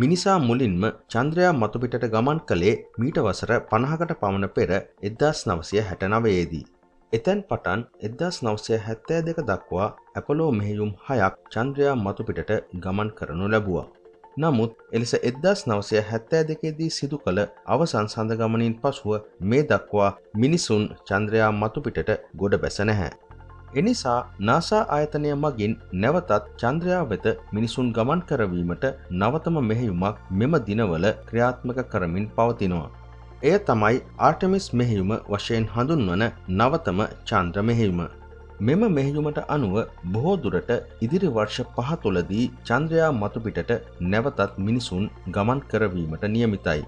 මිනිසා මුලින්ම චන්ද්‍රයා මතුපිටට ගමන් කළේ මීට වසර 50කට පමණ පෙර 1969 දී. එතෙන් පටන් 1972 දක්වා අපොලෝ මෙහෙයුම් 6ක් චන්ද්‍රයා මතුපිටට ගමන් කරනු ලැබුවා. නමුත් එලෙස 1972 දී සිදු කළ අවසන් සඳ ගමනින් පසුව මේ දක්වා මිනිසුන් චන්ද්‍රයා මතුපිටට ගොඩ බැස නැහැ. එනිසා NASA ආයතනය මගින් නැවතත් චන්ද්‍රයා වෙත මිනිසුන් ගමන් කරවීමට නවතම මෙහෙයුමක් මෙම දිනවල ක්‍රියාත්මක කරමින් පවතිනවා. එය තමයි ආර්ටමිස් මෙහෙයුම වශයෙන් හඳුන්වන නවතම චන්ද්‍ර මෙහෙයුම. මෙම මෙහෙයුමට අනුව බොහෝ දුරට ඉදිරි වර්ෂ 5 තුලදී චන්ද්‍රයා මතුපිටට නැවතත් මිනිසුන් ගමන් කරවීමට නියමිතයි.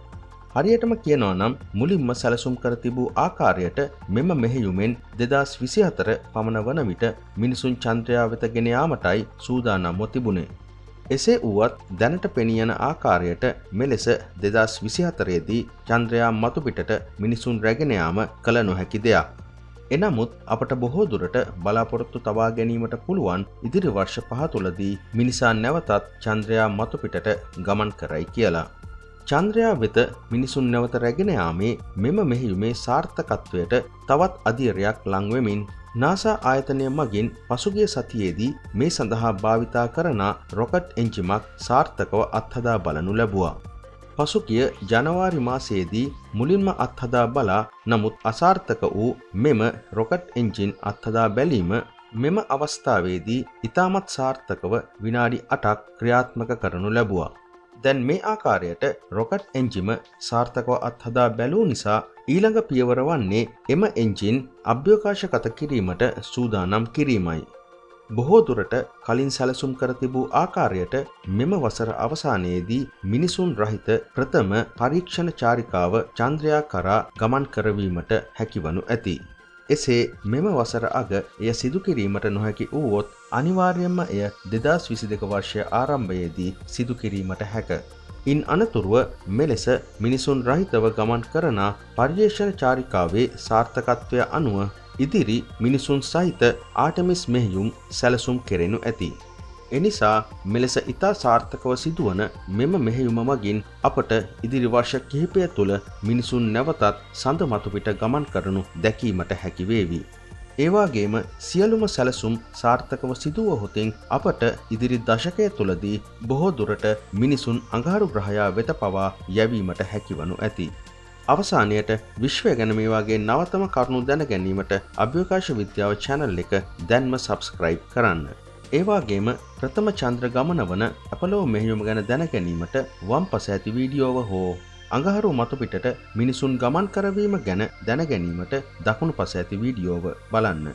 හරියටම කියනවා නම් මුලින්ම සැලසුම් කර තිබූ ආකාරයට මෙම මෙහෙයුමෙන් 2024 පමණ වන විට මිනිසුන් චන්ද්‍රයා වෙත ගෙන යාමටයි සූදානම්ව තිබුණේ. එසේ වුවත් දැනට පෙනී යන ආකාරයට මෙලෙස 2024 දී චන්ද්‍රයා මතුපිටට මිනිසුන් රැගෙන යාම කල නොහැකි දෙයක්. එනමුත් අපට බොහෝ දුරට බලාපොරොත්තු තබා ගැනීමට පුළුවන් ඉදිරි වර්ෂ 5 තුලදී මිනිසා නැවතත් චන්ද්‍රයා මතුපිටට ගමන් කරයි කියලා. චන්ද්‍රයා වෙත මිනිසුන් නැවත රැගෙන යාමේ මෙම මෙහෙයුමේ සාර්ථකත්වයට තවත් අධීරයක් ලංවෙමින් NASA ආයතනය මගින් පසුගිය සතියේදී මේ සඳහා භාවිතා කරන රොකට් එන්ජිමක් සාර්ථකව අත්හදා බලනු ලැබුවා. පසුගිය ජනවාරි මාසයේදී මුලින්ම අත්හදා බලා නමුත් අසාර්ථක වූ මෙම රොකට් එන්ජින් අත්හදා බැලීම මෙම අවස්ථාවේදී ඉතාමත් සාර්ථකව විනාඩි 8ක් ක්‍රියාත්මක කරනු ලැබුවා. දැන් මේ ආකාරයට රොකට් එන්ජිම සාර්ථකව අත්හදා බැලූ නිසා ඊළඟ පියවර වන්නේ එම එන්ජින් අභ්‍යවකාශගත කිරීමට සූදානම් කිරීමයි. බොහෝ දුරට කලින් සැලසුම් කර තිබූ ආකාරයට මෙම වසර අවසානයේදී මිනිසුන් රහිත ප්‍රථම පරීක්ෂණ චාරිකාව චන්ද්‍රයා කරා ගමන් කරවීමට හැකිවනු ඇති. එසේ මෙම වසර අග එය සිදු කිරීමට නොහැකි වුවොත් අනිවාර්යයෙන්ම එය 2022 වර්ෂය ආරම්භයේදී සිදු කිරීමට හැක. ඉන් අනතුරුව මෙලෙස මිනිසුන් රහිතව ගමන් කරන පර්යේෂණ චාරිකාවේ සාර්ථකත්වය අනුව ඉදිරි මිනිසුන් සහිත ආර්ටමිස් මෙහෙයුම් සැලසුම් කෙරෙනු ඇති. එනිසා මෙලෙස ඉතා සාර්ථකව සිදුවන මෙම මෙහෙයුම මගින් අපට ඉදිරි වර්ෂ කිහිපය තුළ මිනිසුන් නැවතත් සඳ මතුපිට ගමන් කරනු දැකීමට හැකි වේවි. ඒවාගේම සියලුම සැලසුම් සාර්ථකව සිදුව හොතින් අපට ඉදිරි දශකය තුළදී බොහෝ දුරට මිනිසුන් අඟහරු ග්‍රහයා වෙත පවා යැවීමට හැකිවනු ඇති. අවසානයට විශ්වය ගැන මේ වගේ නවතම කරුණු දැන ගැනීමට අභ්‍යවකාශ විද්‍යාව channel එක දැන්ම subscribe කරන්න. ඒවාගේම ප්‍රථම චන්ද්‍ර ගමන වන අපොලෝ මෙහෙයුම ගැන දැන ගැනීමට වම්පස ඇති වීඩියෝව හෝ අඟහරු මතුපිටට මිනිසුන් ගමන් කරවීම ගැන දැන ගැනීමට දකුණු පස ඇති වීඩියෝව බලන්න.